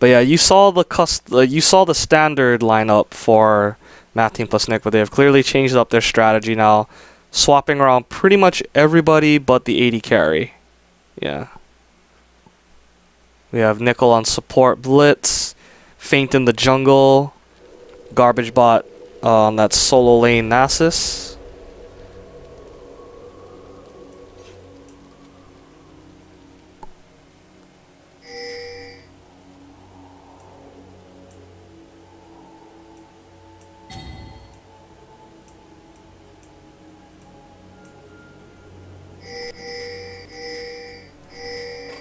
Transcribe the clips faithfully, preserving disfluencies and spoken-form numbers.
But yeah, you saw the cust uh, you saw the standard lineup for Math Team plus Nick, but they have clearly changed up their strategy now, swapping around pretty much everybody but the A D carry. Yeah. We have Nickel on support, Blitz Faint in the jungle, Garbage Bot on um, that solo lane, Nasus.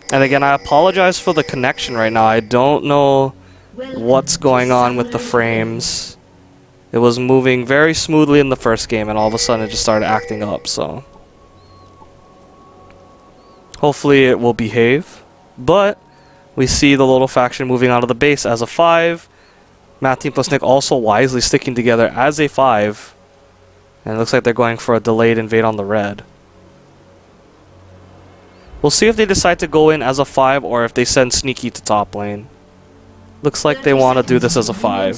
And again, I apologize for the connection right now. I don't know what's going on with the frames. It was moving very smoothly in the first game, and all of a sudden it just started acting up, so hopefully it will behave. But we see the LoLdo faction moving out of the base as a five. Math Team plus Nick also wisely sticking together as a five. And it looks like they're going for a delayed invade on the red. We'll see if they decide to go in as a five or if they send Sneaky to top lane. Looks like they want to do this as a five.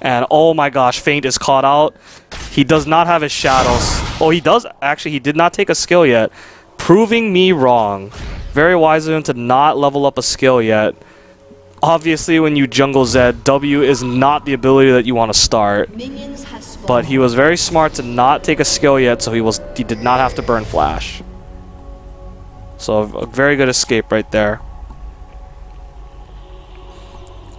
And oh my gosh, Faint is caught out. He does not have his shadows. Oh, he does. Actually, he did not take a skill yet. Proving me wrong. Very wise of him to not level up a skill yet. Obviously, when you jungle Zed, W is not the ability that you want to start. But he was very smart to not take a skill yet, so he was he did not have to burn flash. So a very good escape right there.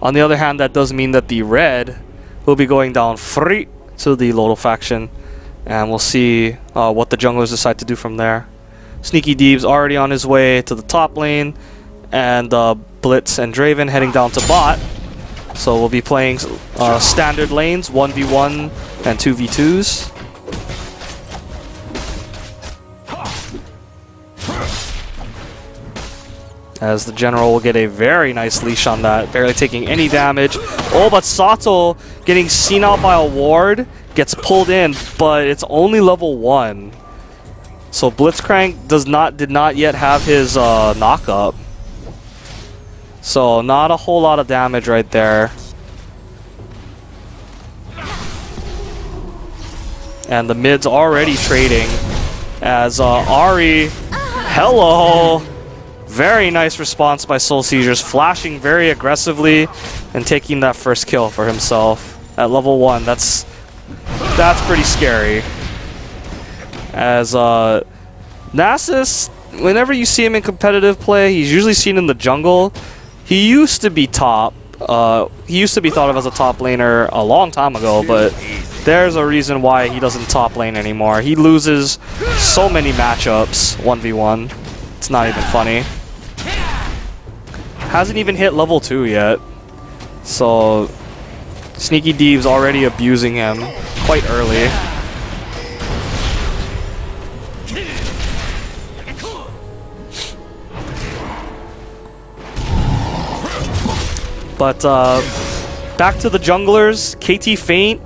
On the other hand, that does mean that the red will be going down free to the LoLdo faction, and we'll see uh, what the junglers decide to do from there. Sneaky Deev's already on his way to the top lane, and uh, Blitz and Draven heading down to bot. So we'll be playing uh, standard lanes, one v one and two v twos. As the General will get a very nice leash on that, barely taking any damage. Oh, but Sato, getting seen out by a ward, gets pulled in, but it's only level one. So Blitzcrank does not did not yet have his uh, knock-up. So not a whole lot of damage right there. And the mid's already trading as uh, Ahri. Hello! Very nice response by Soul Seizures, flashing very aggressively and taking that first kill for himself at level one. That's that's pretty scary. As uh, Nasus, whenever you see him in competitive play, he's usually seen in the jungle. He used to be top. Uh, he used to be thought of as a top laner a long time ago, but there's a reason why he doesn't top lane anymore. He loses so many matchups one v one. It's not even funny. Hasn't even hit level two yet. So Sneaky Deev's already abusing him quite early. But uh, back to the junglers, K T Faint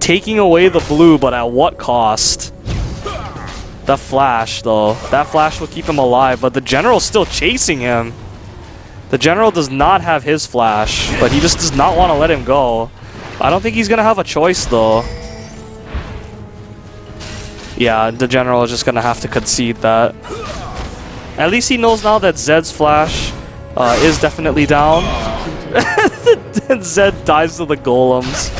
taking away the blue, but at what cost? The flash though, that flash will keep him alive, but the General's still chasing him. The General does not have his flash, but he just does not want to let him go. I don't think he's going to have a choice though. Yeah, the General is just going to have to concede that. At least he knows now that Zed's flash uh, is definitely down. Zed dives to the golems.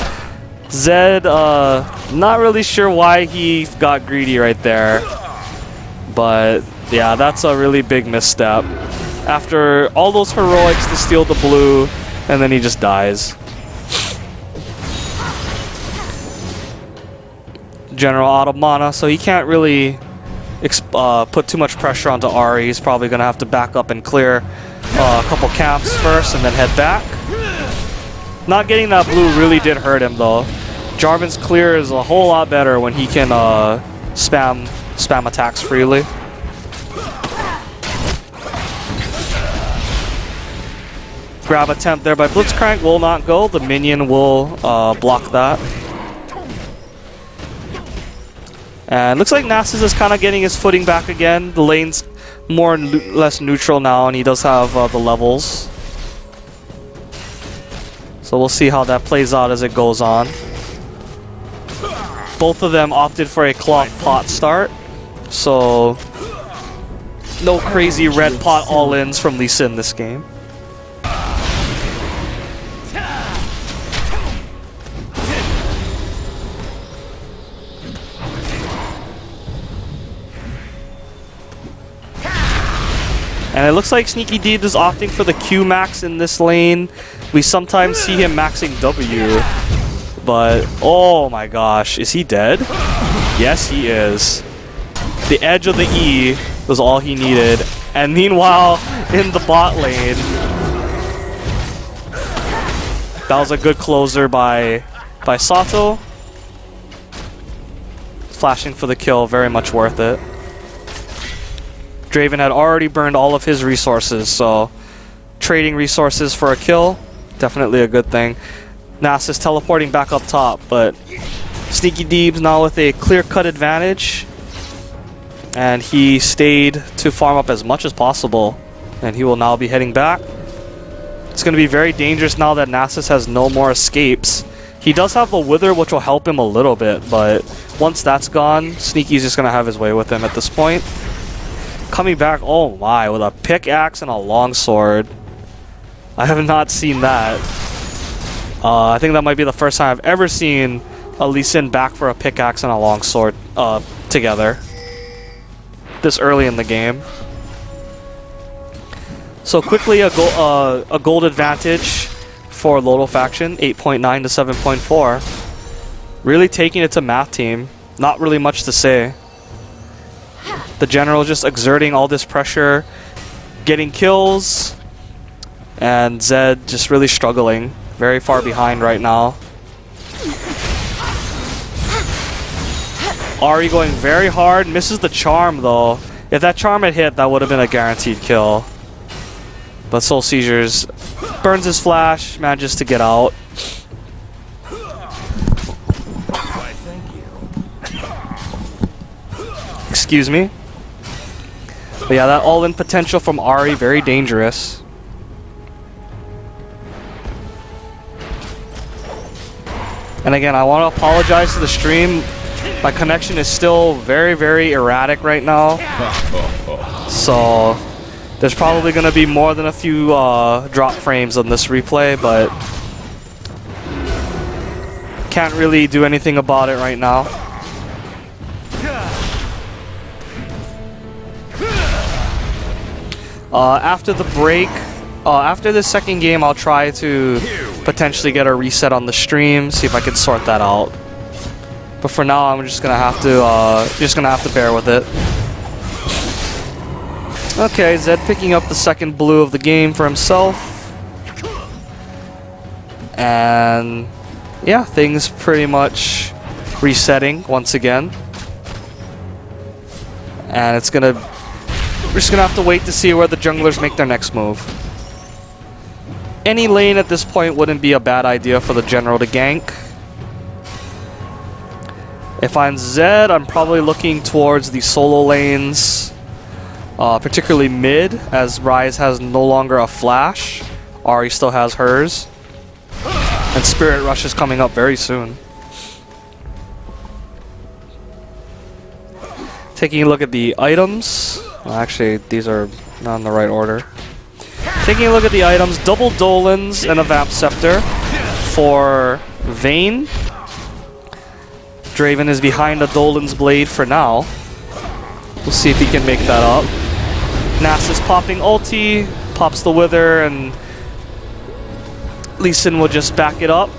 Zed, uh, not really sure why he got greedy right there. But yeah, that's a really big misstep. After all those heroics to steal the blue, and then he just dies. General out of mana, so he can't really exp uh, put too much pressure onto Ahri. He's probably going to have to back up and clear Uh, a couple camps first and then head back. Not getting that blue really did hurt him though. Jarvan's clear is a whole lot better when he can uh, spam spam attacks freely. grab attempt there by Blitzcrank will not go. The minion will uh, block that. And looks like Nasus is kind of getting his footing back again. The lane's more less neutral now, and he does have uh, the levels. So we'll see how that plays out as it goes on. Both of them opted for a clock pot start, so no crazy red pot all-ins from Lee Sin this game. And it looks like Sneaky Deed is opting for the Q max in this lane. We sometimes see him maxing W, but oh my gosh, is he dead? Yes, he is. The edge of the E was all he needed. And meanwhile, in the bot lane, that was a good closer by, by Sato. Flashing for the kill, very much worth it. Draven had already burned all of his resources, so trading resources for a kill, definitely a good thing. Nasus teleporting back up top, but Sneaky Deeb's now with a clear-cut advantage, and he stayed to farm up as much as possible, and he will now be heading back. It's going to be very dangerous now that Nasus has no more escapes. He does have the Wither, which will help him a little bit, but once that's gone, Sneaky's just going to have his way with him at this point. Coming back, oh my, with a pickaxe and a longsword. I have not seen that. Uh, I think that might be the first time I've ever seen a Lee Sin back for a pickaxe and a longsword uh, together. This early in the game. So quickly, a, go uh, a gold advantage for LoLdo Faction, eight point nine to seven point four. Really taking it to Math Team. Not really much to say. The General just exerting all this pressure, getting kills, and Zed just really struggling. Very far behind right now. Ahri going very hard, misses the charm though. If that charm had hit, that would have been a guaranteed kill. But Soul Seizures burns his flash, manages to get out. Excuse me. But yeah, that all-in potential from Ahri, very dangerous. And again, I want to apologize to the stream. My connection is still very, very erratic right now. So there's probably going to be more than a few uh, drop frames on this replay, but can't really do anything about it right now. Uh, after the break, uh, after this second game, I'll try to potentially get a reset on the stream, see if I can sort that out. But for now, I'm just gonna have to, uh, just gonna have to bear with it. Okay, Zed picking up the second blue of the game for himself, and yeah, things pretty much resetting once again, and it's gonna. We're just going to have to wait to see where the junglers make their next move. Any lane at this point wouldn't be a bad idea for the General to gank. If I'm Zed, I'm probably looking towards the solo lanes, uh, particularly mid, as Ryze has no longer a flash. Ahri still has hers. And Spirit Rush is coming up very soon. Taking a look at the items. Well, actually, these are not in the right order. Taking a look at the items, double Dolans and a Vamp Scepter for Vayne. Draven is behind the Dolan's Blade for now. We'll see if he can make that up. Nasus popping ulti, pops the Wither, and Lee Sin will just back it up.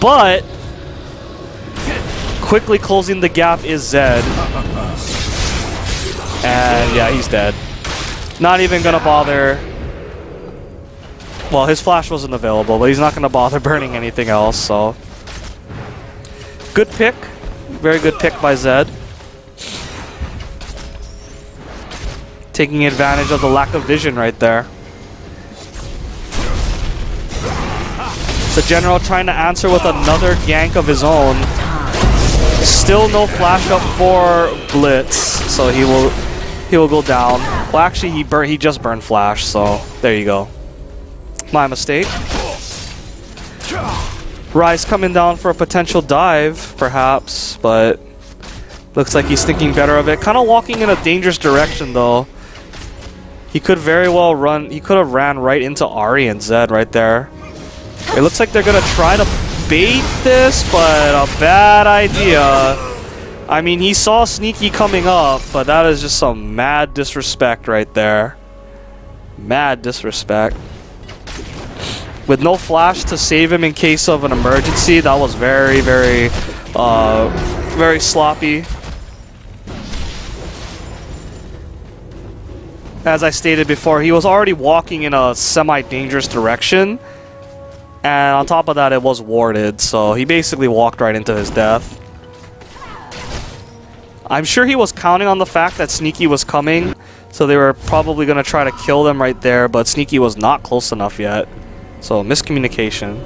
But quickly closing the gap is Zed. And yeah, he's dead. Not even gonna bother. Well, his flash wasn't available, but he's not gonna bother burning anything else, so. Good pick. Very good pick by Zed. Taking advantage of the lack of vision right there. The General trying to answer with another gank of his own. Still no flash up for Blitz, so he will he will go down. Well, actually, he bur he just burned flash, so there you go. My mistake. Ryze coming down for a potential dive, perhaps, but looks like he's thinking better of it. Kind of walking in a dangerous direction, though. He could very well run. He could have ran right into Ahri and Zed right there. It looks like they're gonna try to bait this, but a bad idea. I mean, he saw Sneaky coming up, but that is just some mad disrespect right there. Mad disrespect. With no flash to save him in case of an emergency, that was very, very, uh, very sloppy. As I stated before, he was already walking in a semi-dangerous direction. And on top of that, it was warded, so he basically walked right into his death. I'm sure he was counting on the fact that Sneaky was coming, so they were probably going to try to kill them right there, but Sneaky was not close enough yet. So, miscommunication.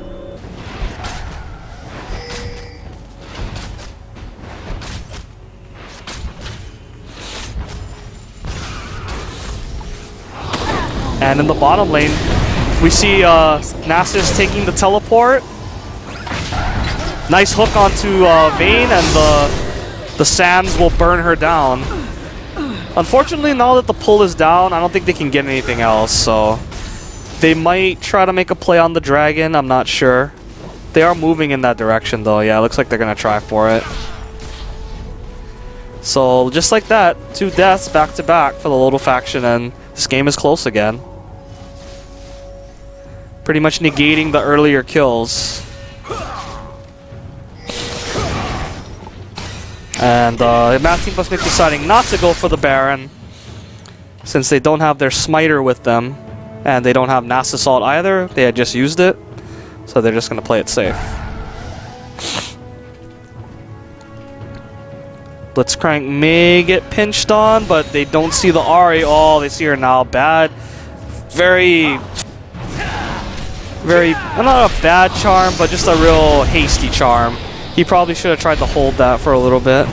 And in the bottom lane, we see uh, Nasus taking the teleport. Nice hook onto uh, Vayne, and the, the Sands will burn her down. Unfortunately, now that the pull is down, I don't think they can get anything else, so... They might try to make a play on the dragon, I'm not sure. They are moving in that direction though, yeah, it looks like they're gonna try for it. So, just like that, two deaths back to back for the LoLdo faction, and this game is close again. Pretty much negating the earlier kills. And uh, Math Team plus Nick deciding not to go for the Baron, since they don't have their Smiter with them. And they don't have Nasus Ult either, they had just used it, so they're just going to play it safe. Blitzcrank may get pinched on, but they don't see the Ahri. Oh, they see her now. Bad, very, very, not a bad charm, but just a real hasty charm. He probably should have tried to hold that for a little bit.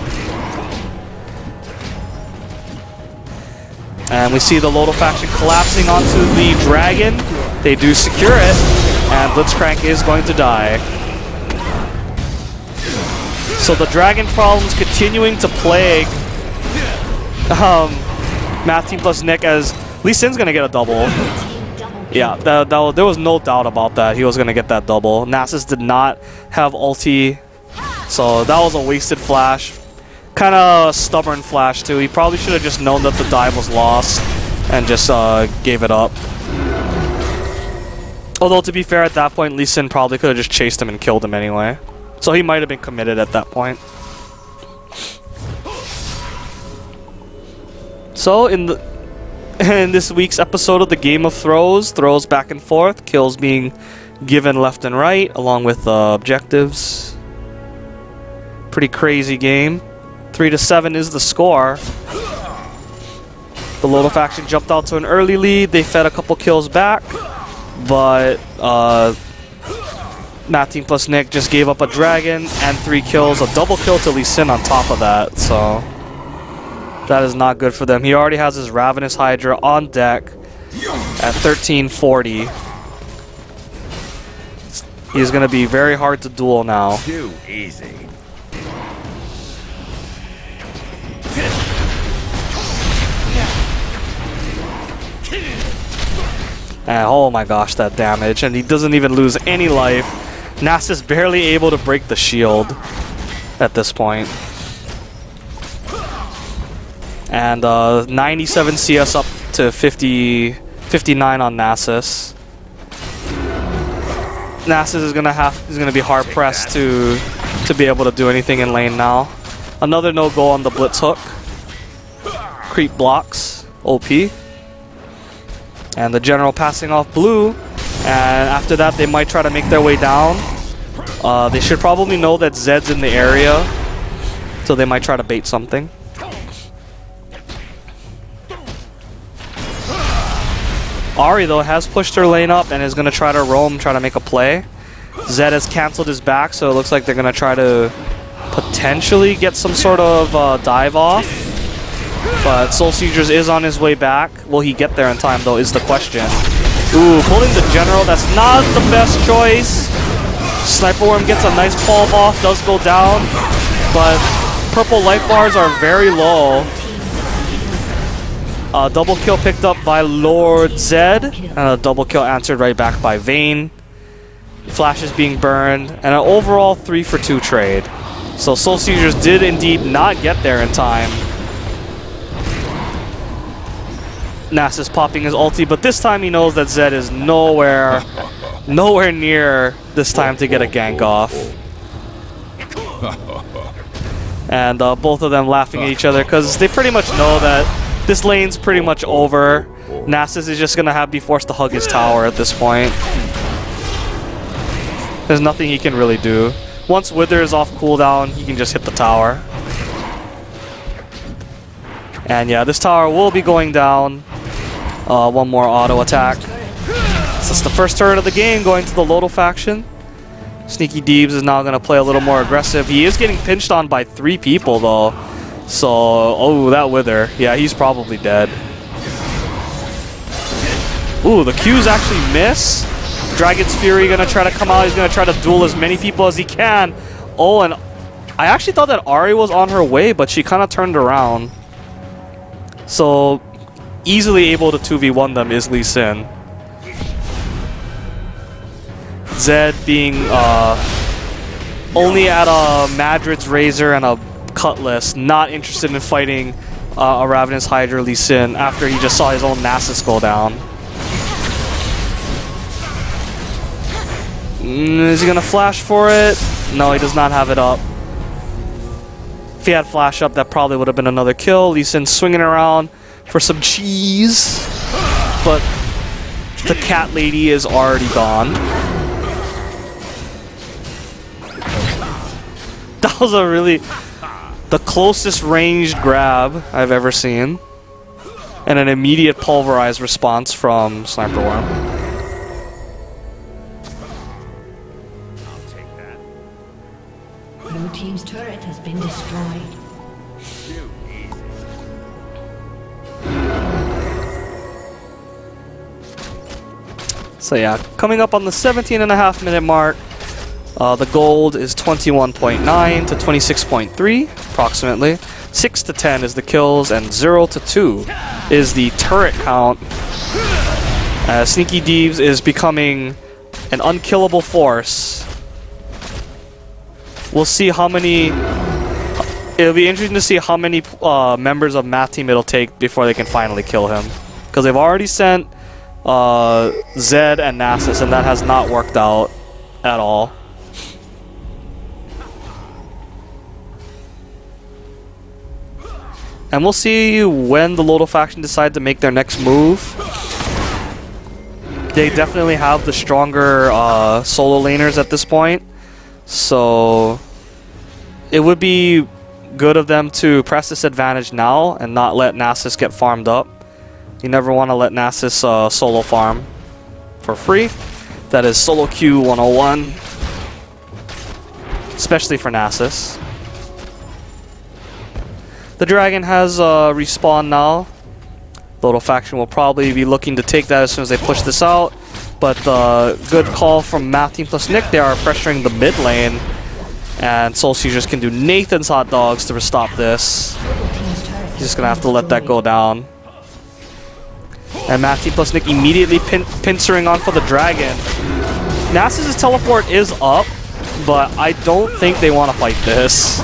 And we see the LoLdo faction collapsing onto the dragon. They do secure it, and Blitzcrank is going to die. So the dragon problems continuing to plague um, Math Team plus Nick, as Lisinga's going to get a double. Yeah, that, that, there was no doubt about that. He was going to get that double. Nasus did not have ulti, so that was a wasted flash. Kind of stubborn flash too. He probably should have just known that the dive was lost and just uh, gave it up. Although to be fair, at that point, Lee Sin probably could have just chased him and killed him anyway. So he might have been committed at that point. So in the in this week's episode of the Game of Throws, throws back and forth, kills being given left and right, along with uh, objectives. Pretty crazy game. Three to seven is the score. The LoLdo faction jumped out to an early lead. They fed a couple kills back, but uh, Math Team plus Nick just gave up a dragon and three kills, a double kill to Lee Sin on top of that. So that is not good for them. He already has his Ravenous Hydra on deck at thirteen forty. He's going to be very hard to duel now. Too easy. And oh my gosh, that damage. And he doesn't even lose any life. Nasus barely able to break the shield at this point. And uh, ninety-seven C S up to fifty, fifty-nine on Nasus. Nasus is gonna have is gonna be hard pressed to to be able to do anything in lane now. Another no go on the Blitz hook. Creep blocks. O P. And the General passing off blue, and after that they might try to make their way down. Uh, they should probably know that Zed's in the area, so they might try to bait something. Ahri though has pushed her lane up and is going to try to roam, try to make a play. Zed has cancelled his back, so it looks like they're going to try to potentially get some sort of uh, dive off. But Soul Seizures is on his way back. Will he get there in time, though, is the question. Ooh, pulling the General. That's not the best choice. Sniper Worm gets a nice fall off, does go down. But purple life bars are very low. Uh, double kill picked up by Lord Zed, and a double kill answered right back by Vayne. Flash is being burned, and an overall three for two trade. So Soul Seizures did indeed not get there in time. Nas is popping his ulti, but this time he knows that Zed is nowhere, nowhere near this time to get a gank off. And uh, both of them laughing at each other because they pretty much know that this lane's pretty much over. Nasus is just gonna have be forced to hug his tower at this point. There's nothing he can really do. Once Wither is off cooldown, he can just hit the tower. And yeah, this tower will be going down. Uh, one more auto attack. This is the first turret of the game going to the LoLdo faction. Sneaky Deebs is now gonna play a little more aggressive. He is getting pinched on by three people though. So, oh, that Wither. Yeah, he's probably dead. Ooh, the Q's actually miss. Dragon's Fury gonna try to come out. He's gonna try to duel as many people as he can. Oh, and I actually thought that Ahri was on her way, but she kind of turned around. So, easily able to two v one them is Lee Sin. Zed being uh, only at a Madrid's Razor and a Cutlass, not interested in fighting uh, a Ravenous Hydra Lee Sin after he just saw his own Nasus go down. Mm, is he gonna flash for it? No, he does not have it up. If he had flash up, that probably would have been another kill. Lee Sin swinging around for some cheese, but the cat lady is already gone. That was a really... the closest ranged grab I've ever seen. And an immediate pulverized response from Sniper Worm. I'll take that. Blue team's turret has been destroyed. Too easy. So yeah, coming up on the seventeen and a half minute mark. Uh, the gold is twenty-one point nine to twenty-six point three, approximately. six to ten is the kills, and zero to two is the turret count. Uh, Sneaky Deeves is becoming an unkillable force. We'll see how many... it'll be interesting to see how many uh, members of Math Team it'll take before they can finally kill him. Because they've already sent uh, Zed and Nasus, and that has not worked out at all. And we'll see when the LoLdo faction decide to make their next move. They definitely have the stronger uh, solo laners at this point. So it would be good of them to press this advantage now and not let Nasus get farmed up. You never want to let Nasus uh, solo farm for free. That is solo Q one oh one. Especially for Nasus. The dragon has uh, respawned now. LoLdo faction will probably be looking to take that as soon as they push this out. But uh, good call from Math Team plus Nick. They are pressuring the mid lane. And Soul Seizures can do Nathan's hot dogs to stop this. He's just going to have to let that go down. And Math Team plus Nick immediately pin pincering on for the dragon. Nasus' teleport is up, but I don't think they want to fight this.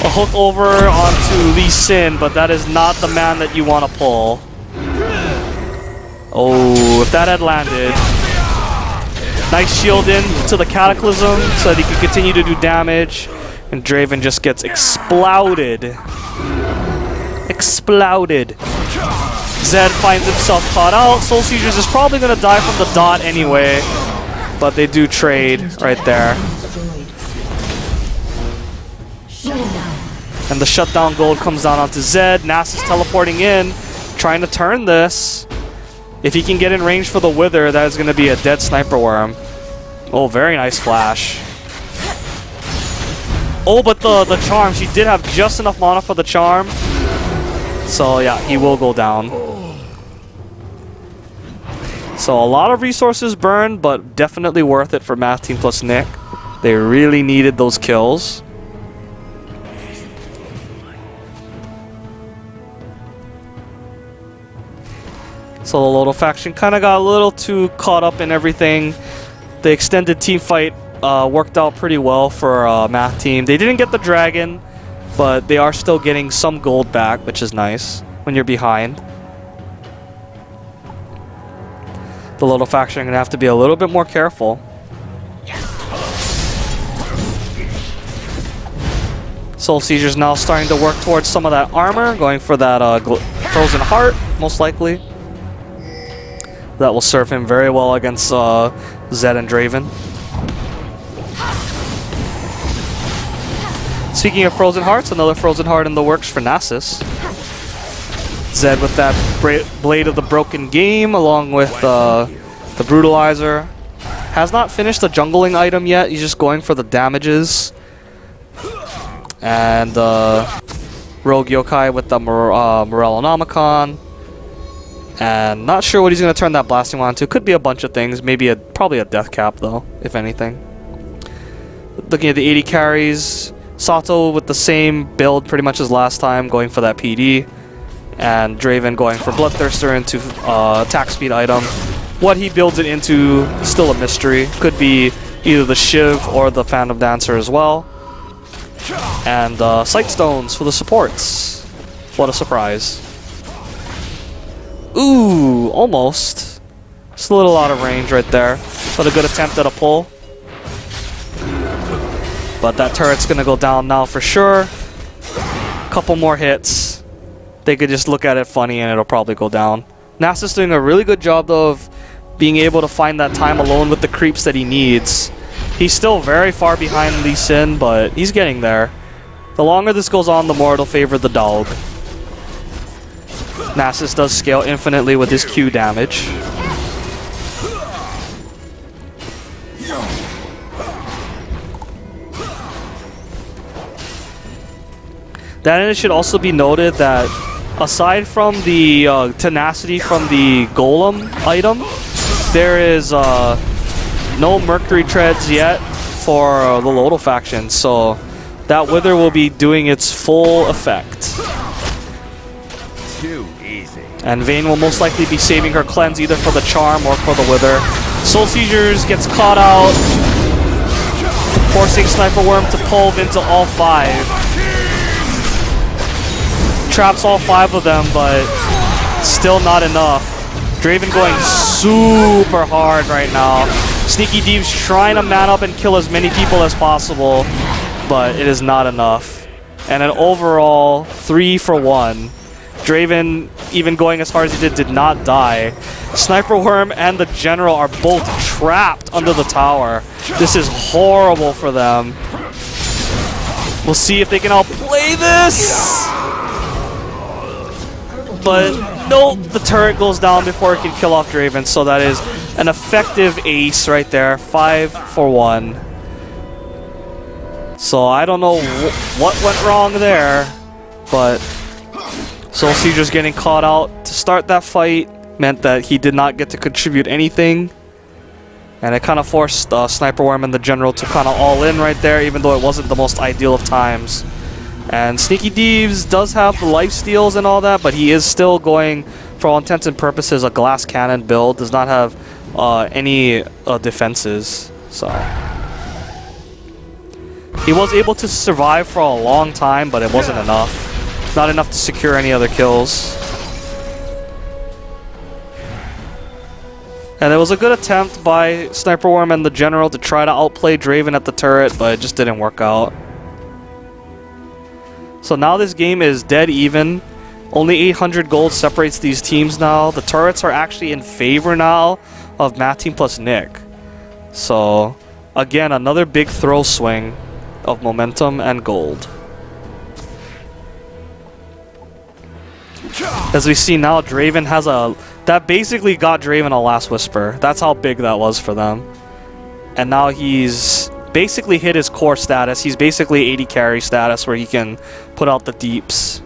A hook over onto Lee Sin, but that is not the man that you want to pull. Oh, if that had landed. Nice shield in to the Cataclysm so that he can continue to do damage. And Draven just gets exploded. Exploded. Zed finds himself caught out. Soul Seizures is probably going to die from the dot anyway. But they do trade right there. And the shutdown gold comes down onto Zed. Nasus teleporting in, trying to turn this. If he can get in range for the Wither, that is going to be a dead Sniper Worm. Oh, very nice flash. Oh, but the, the charm. She did have just enough mana for the charm. So, yeah, he will go down. So, a lot of resources burned, but definitely worth it for Math Team plus Nick. They really needed those kills. So the LoLdo faction kind of got a little too caught up in everything. The extended team fight uh, worked out pretty well for uh, Math Team. They didn't get the dragon, but they are still getting some gold back, which is nice when you're behind. The LoLdo faction are going to have to be a little bit more careful. Soul Seizures now starting to work towards some of that armor, going for that uh, frozen heart, most likely. That will serve him very well against uh, Zed and Draven. Speaking of Frozen Hearts, another Frozen Heart in the works for Nasus. Zed with that bra Blade of the Broken Game, along with uh, the Brutalizer. Has not finished the jungling item yet, he's just going for the damages. And uh, Rogue Yokai with the Mor uh, Morellonomicon. And not sure what he's going to turn that blasting wand to. Could be a bunch of things. Maybe a probably a death cap though, if anything. Looking at the eighty carries, Sato with the same build pretty much as last time, going for that P D, and Draven going for Bloodthirster into uh, attack speed item. What he builds it into is still a mystery. Could be either the Shiv or the Phantom Dancer as well. And uh, Sight Stones for the supports. What a surprise! Ooh, almost. Just a little out of range right there, but a good attempt at a pull. But that turret's gonna go down now for sure. Couple more hits. They could just look at it funny and it'll probably go down. Nasus doing a really good job though of being able to find that time alone with the creeps that he needs. He's still very far behind Lee Sin, but he's getting there. The longer this goes on, the more it'll favor the dog. Nasus does scale infinitely with his Q damage. Then it should also be noted that aside from the uh, tenacity from the Golem item, there is uh, no Mercury Treads yet for uh, the LoLdo faction, so that Wither will be doing its full effect. And Vayne will most likely be saving her cleanse either for the charm or for the Wither. Soul Seizures gets caught out, forcing Sniper Worm to pulve into all five. Traps all five of them, but still not enough. Draven going super hard right now. Sneaky Deev's trying to man up and kill as many people as possible, but it is not enough. And an overall three for one. Draven, even going as hard as he did, did not die. Sniper Worm and the General are both trapped under the tower. This is horrible for them. We'll see if they can outplay this. But nope, the turret goes down before it can kill off Draven, so that is an effective ace right there. Five for one. So I don't know wh what went wrong there, but Soul Seizures getting caught out to start that fight meant that he did not get to contribute anything. And it kind of forced uh, Sniper Worm and the General to kind of all in right there, even though it wasn't the most ideal of times. And Sneaky Deeves does have the life steals and all that, but he is still going, for all intents and purposes, a glass cannon build. Does not have uh, any uh, defenses. So he was able to survive for a long time, but it wasn't enough. Not enough to secure any other kills. And there was a good attempt by Sniper Worm and the General to try to outplay Draven at the turret, but it just didn't work out. So now this game is dead even. Only eight hundred gold separates these teams now. The turrets are actually in favor now of Math Team plus Nick. So again, another big throw swing of momentum and gold. As we see now, Draven has a That basically got Draven a Last Whisper. That's how big that was for them. And now he's basically hit his core status. He's basically A D carry status where he can put out the deeps.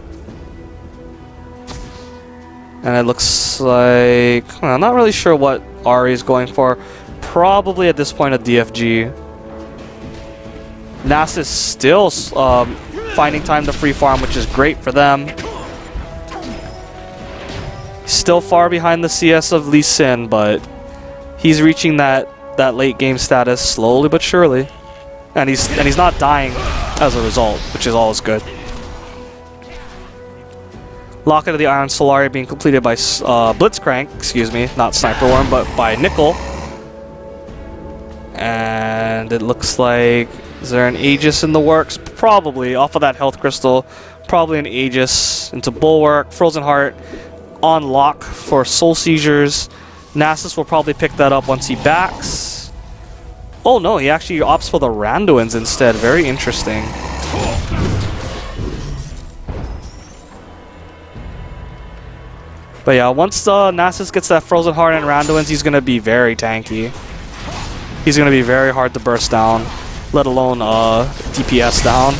And it looks like... I'm not really sure what Ahri is going for. Probably at this point a D F G. Nass is still um, finding time to free farm, which is great for them. Still far behind the C S of Lee Sin, but he's reaching that that late game status slowly but surely, and he's and he's not dying as a result, which is always good. Locket of the Iron Solari being completed by uh, Blitzcrank, excuse me, not Sniper Worm, but by Nickel. And it looks like, is there an Aegis in the works? Probably off of that health crystal, probably an Aegis into Bulwark, Frozen Heart. On lock for Soul Seizures. Nasus will probably pick that up once he backs. Oh no, he actually opts for the Randuins instead. Very interesting. But yeah, once uh, Nasus gets that Frozen Heart and Randuins, he's going to be very tanky. He's going to be very hard to burst down, let alone uh, D P S down.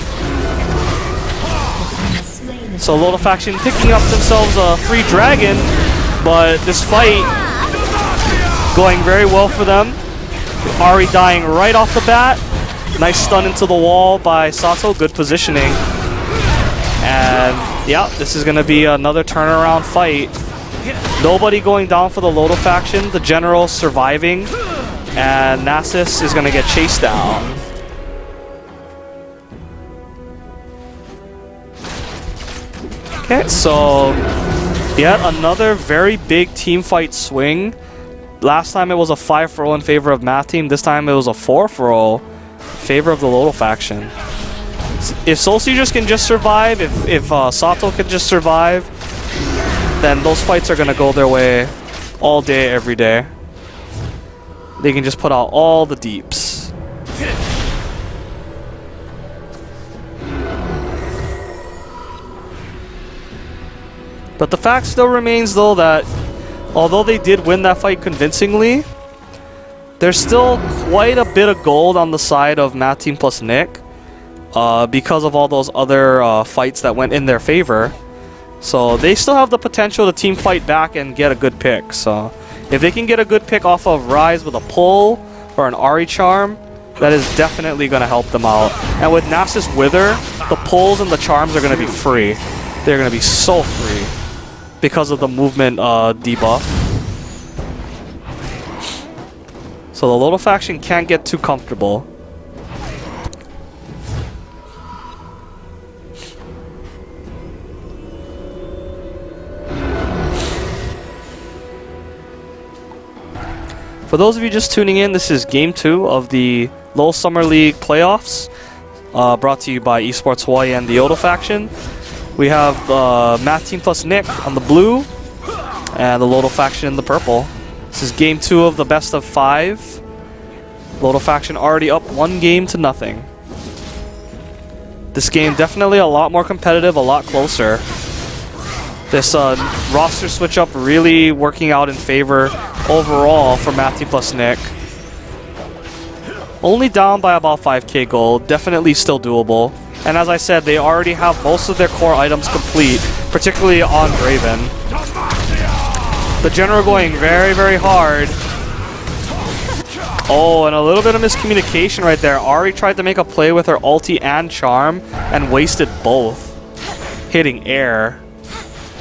So LoLdo Faction picking up themselves a free dragon, but this fight going very well for them. Ahri dying right off the bat. Nice stun into the wall by Sato, good positioning. And yeah, this is going to be another turnaround fight. Nobody going down for the LoLdo Faction, the General surviving, and Nasus is going to get chased down. So, yet another very big team fight swing. Last time it was a five for zero in favor of Math Team. This time it was a four for zero in favor of the LoLdo Faction. If Soul Seizures can just survive, if, if uh, Sato can just survive, then those fights are going to go their way all day, every day. They can just put out all the deeps. But the fact still remains, though, that although they did win that fight convincingly, there's still quite a bit of gold on the side of Math Team plus Nick uh, because of all those other uh, fights that went in their favor. So they still have the potential to team fight back and get a good pick. So if they can get a good pick off of Ryze with a pull or an Ahri charm, that is definitely going to help them out. And with Nasus Wither, the pulls and the charms are going to be free. They're going to be so free. Because of the movement uh, debuff. So the LoLdo Faction can't get too comfortable. For those of you just tuning in, this is Game two of the LoL Summer League Playoffs. Uh, brought to you by Esports Hawaii and the LoLdo Faction. We have uh, Math Team plus Nick on the blue, and the LoLdo Faction in the purple. This is game two of the best of five. LoLdo Faction already up one game to nothing. This game definitely a lot more competitive, a lot closer. This uh, roster switch up really working out in favor overall for Math Team plus Nick. Only down by about five K gold, definitely still doable. And as I said, they already have most of their core items complete, particularly on Draven. The General going very, very hard. Oh, and a little bit of miscommunication right there. Ahri tried to make a play with her ulti and charm and wasted both. Hitting air.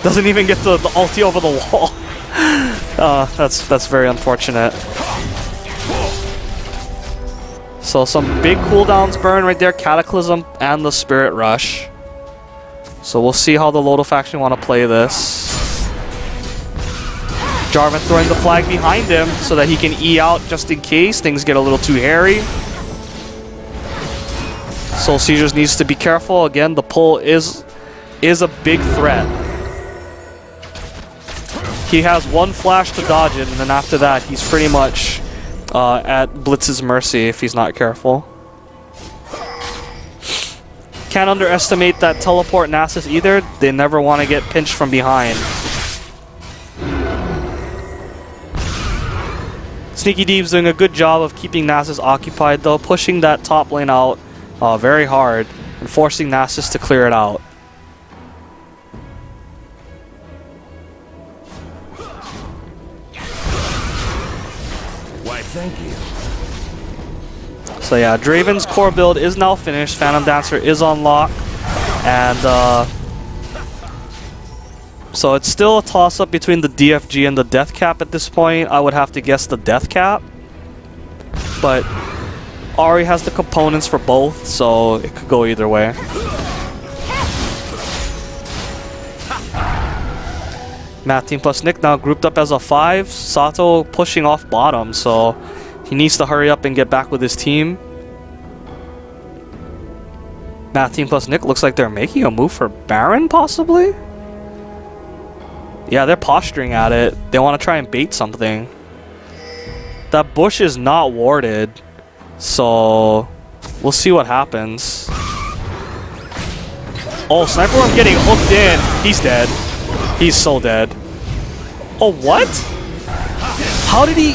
Doesn't even get the, the ulti over the wall. uh, that's, that's very unfortunate. So some big cooldowns burn right there, Cataclysm and the Spirit Rush. So we'll see how the LoLdo Faction want to play this. Jarvan throwing the flag behind him so that he can E out just in case things get a little too hairy. Soul Seizures needs to be careful. Again, the pull is, is a big threat. He has one flash to dodge it, and then after that he's pretty much... Uh, at Blitz's mercy if he's not careful. Can't underestimate that teleport Nasus either. They never want to get pinched from behind. Sneaky Deev's doing a good job of keeping Nasus occupied though, pushing that top lane out uh, very hard and forcing Nasus to clear it out. Why, thank you. So yeah, Draven's core build is now finished. Phantom Dancer is on lock, and uh, so it's still a toss-up between the D F G and the Death Cap at this point. I would have to guess the Death Cap, but Ahri has the components for both, so it could go either way. Math Team plus Nick now grouped up as a five. Sato pushing off bottom, so he needs to hurry up and get back with his team. Math Team plus Nick looks like they're making a move for Baron, possibly? Yeah, they're posturing at it. They want to try and bait something. That bush is not warded, so we'll see what happens. Oh, Sniper Worm getting hooked in. He's dead. He's so dead. Oh, what? How did he?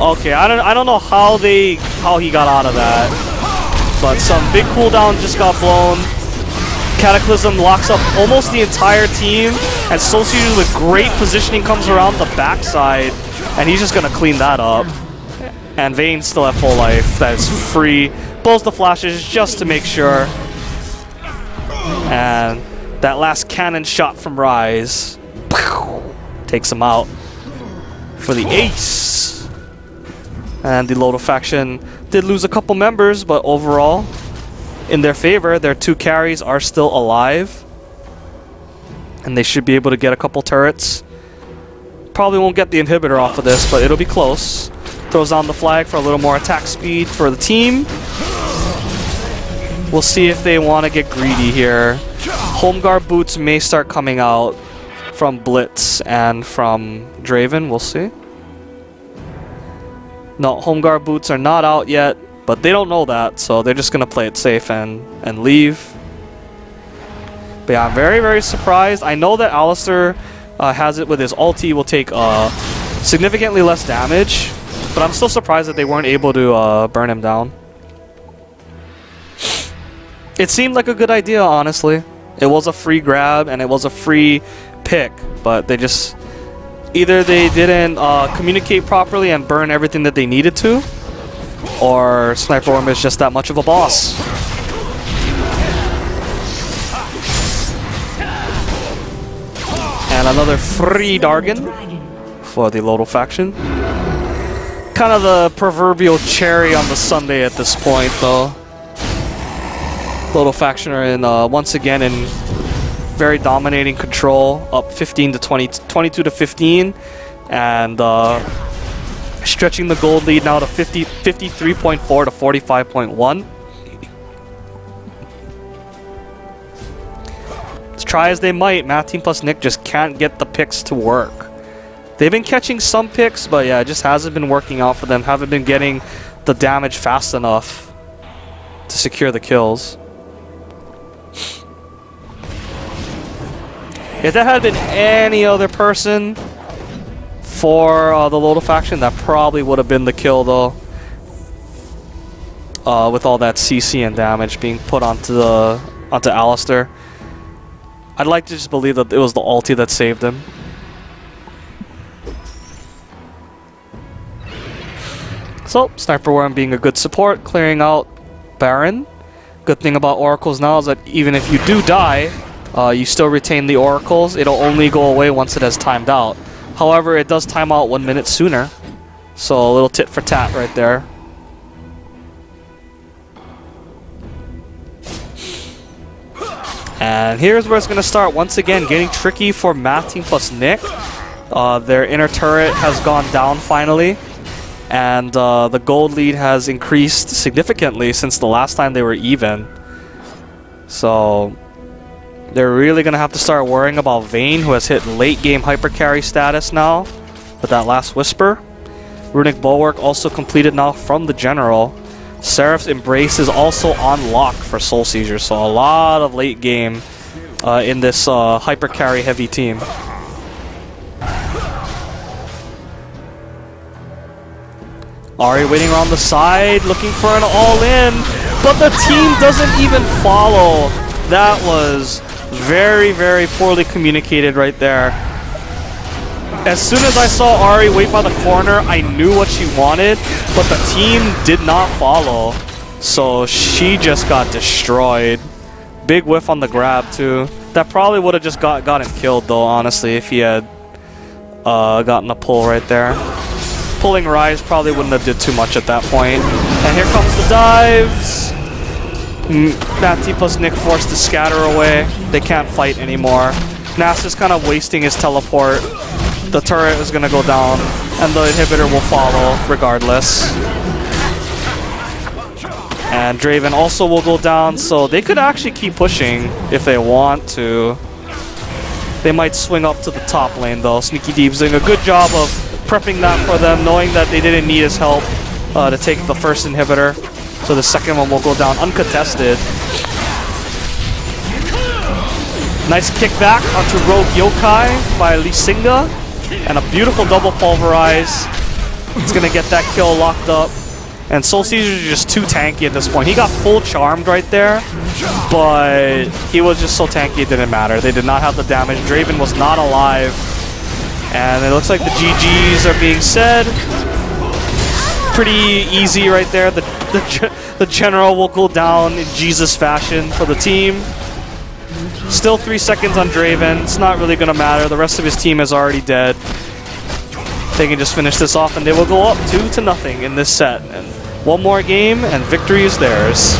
Okay, I don't. I don't know how they. How he got out of that. But some big cooldown just got blown. Cataclysm locks up almost the entire team, and Soul Seizures with great positioning comes around the backside, and he's just gonna clean that up. And Vayne's still at full life. That is free. Blows the flashes just to make sure. And that last cannon shot from Ryze takes him out for the ace. And the LoLdo faction did lose a couple members, but overall, in their favor, their two carries are still alive, and they should be able to get a couple turrets. Probably won't get the inhibitor off of this, but it'll be close. Throws down the flag for a little more attack speed for the team. We'll see if they want to get greedy here. Home guard boots may start coming out from Blitz and from Draven. We'll see. No, home guard boots are not out yet. But they don't know that, so they're just going to play it safe and, and leave. But yeah, I'm very, very surprised. I know that Alistair uh, has it with his ulti, will take uh, significantly less damage, but I'm still surprised that they weren't able to uh, burn him down. It seemed like a good idea, honestly. It was a free grab, and it was a free pick, but they just... Either they didn't uh, communicate properly and burn everything that they needed to, or Sniper Worm is just that much of a boss. And another free Dargon for the LoLdo faction. Kind of the proverbial cherry on the sundae at this point, though. LoLdo faction are in uh, once again in very dominating control, up fifteen to twenty, twenty-two to fifteen, and. Uh, Stretching the gold lead now to fifty, fifty-three point four to forty-five point one. As try as they might, Math Team plus Nick just can't get the picks to work. They've been catching some picks, but yeah, it just hasn't been working out for them. Haven't been getting the damage fast enough to secure the kills. If that had been any other person for uh, the LoLdo faction, that probably would have been the kill, though. Uh, with all that C C and damage being put onto the onto Alistair, I'd like to just believe that it was the ulti that saved him. So, Sniper Worm being a good support, clearing out Baron. Good thing about oracles now is that even if you do die, uh, you still retain the oracles. It'll only go away once it has timed out. However, it does time out one minute sooner, so a little tit for tat right there. And here's where it's going to start once again getting tricky for Math Team plus Nick. Uh, their inner turret has gone down finally, and uh, the gold lead has increased significantly since the last time they were even. So... they're really going to have to start worrying about Vayne, who has hit late-game hyper-carry status now with that last Whisper. Runic Bulwark also completed now from the General. Seraph's Embrace is also on lock for Soul Seizure, so a lot of late-game uh, in this uh, hyper-carry heavy team. Ahri waiting around the side, looking for an all-in, but the team doesn't even follow. That was very, very poorly communicated right there. As soon as I saw Ahri wait by the corner, I knew what she wanted, but the team did not follow. So she just got destroyed. Big whiff on the grab, too. That probably would have just got, got him killed, though, honestly, if he had uh, gotten a pull right there. Pulling Rise probably wouldn't have did too much at that point. And here comes the dives. Math Team plus Nick forced to scatter away. They can't fight anymore. Nasus kind of wasting his teleport. The turret is going to go down, and the inhibitor will follow regardless. And Draven also will go down, so they could actually keep pushing if they want to. They might swing up to the top lane, though. Sneaky Deep's doing a good job of prepping that for them, knowing that they didn't need his help uh, to take the first inhibitor. So the second one will go down uncontested. Nice kickback onto Rogue Yokai by Lisinga. And a beautiful double pulverize. It's going to get that kill locked up. And Soul Seizures is just too tanky at this point. He got full charmed right there, but he was just so tanky it didn't matter. They did not have the damage. Draven was not alive. And it looks like the G Gs are being said. Pretty easy right there. The, the, the General will go down in Jesus fashion for the team. Still three seconds on Draven. It's not really going to matter. The rest of his team is already dead. They can just finish this off, and they will go up two to nothing in this set. And one more game, and victory is theirs.